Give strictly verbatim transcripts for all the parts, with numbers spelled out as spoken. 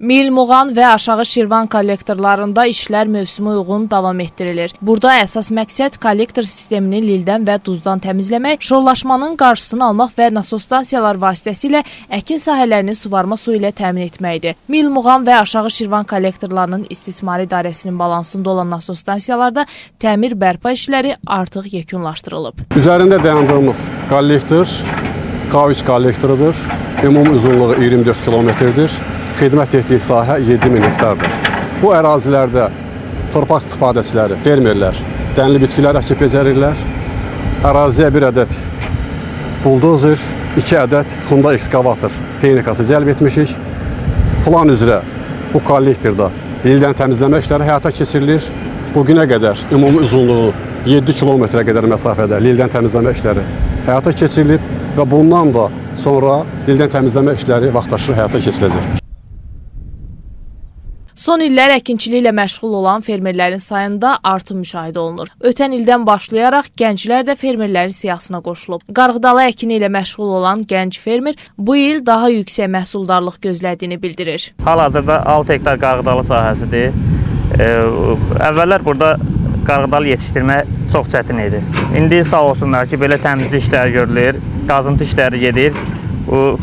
Mil-Muğan ve Aşağı Şirvan kollektorlarında işler mövsümü uyğun davam etdirilir. Burada esas məqsəd kollektor sistemini lildən və duzdan təmizləmək, şorlaşmanın qarşısını almaq və nasos stansiyalar vasitəsilə əkin sahələrini suvarma suyu ilə təmin etməkdir. Mil-Muğan və Aşağı Şirvan kollektorlarının istismar idarəsinin balansında olan nasos stansiyalarda təmir bərpa işləri artıq yekunlaşdırılıb. Üzərində dayandığımız kollektor K üç kollektorudur. Ümumi uzunluğu iyirmi dörd kilometrdir. Xidmət etdiyi sahə yeddi min hektardır. Bu ərazilərdə torpaq istifadəçiləri, fermerlər, dənli bitkilər əkib becərirlər. Əraziyə bir ədəd buldozer, iki ədəd Hyundai ekskavator texnikası cəlb etmişik. Plan üzrə bu kollektorda ildən təmizləmə işləri həyata keçirilir. Bugünə qədər ümumi uzunluğu yeddi kilometrə qədər məsafədə lildən təmizləmə işləri həyata keçirilib və bundan da sonra lildən təmizləmə işləri vaxtaşırı həyata keçiriləcəkdir. Son illər əkinçiliklə məşğul olan fermerlərin sayında artım müşahidə olunur. Ötən ildən başlayaraq gənclər də fermerlərin siyahısına qoşulub. Qarğıdalı əkini ilə məşğul olan gənc fermer bu il daha yüksək məhsuldarlıq gözlədiyini bildirir. Hal-hazırda altı hektar qarğıdalı sahəsidir. Əvvəllər burada qarğıdalı yetişdirmək çox çətin idi. İndi sağ olsunlar ki, belə təmizlik işləri görülür, qazıntı işləri gedir. Bu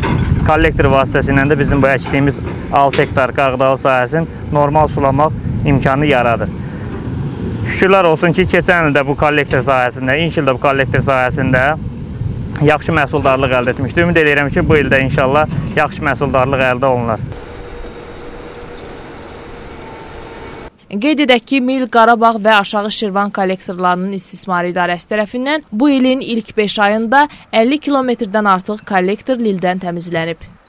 kollektor vasitəsindən də bizim bu əkdiyimiz altı hektar qarğıdalı sahəsinin normal sulamaq imkanı yaradır. Şükürlər olsun ki, keçən ildə bu kollektor sahəsində, ilk ildə bu kollektor sahəsində yaxşı məhsuldarlıq əldə etmişdir. Ümid edirəm ki, bu ildə inşallah yaxşı məhsuldarlıq əldə olunar. Qeyd edək ki, Mil-Qarabağ və Aşağı Şirvan kollektorlarının istismar idarəsi tərəfindən bu ilin ilk beş ayında əlli kilometrdən artıq kollektor lildən təmizlənib.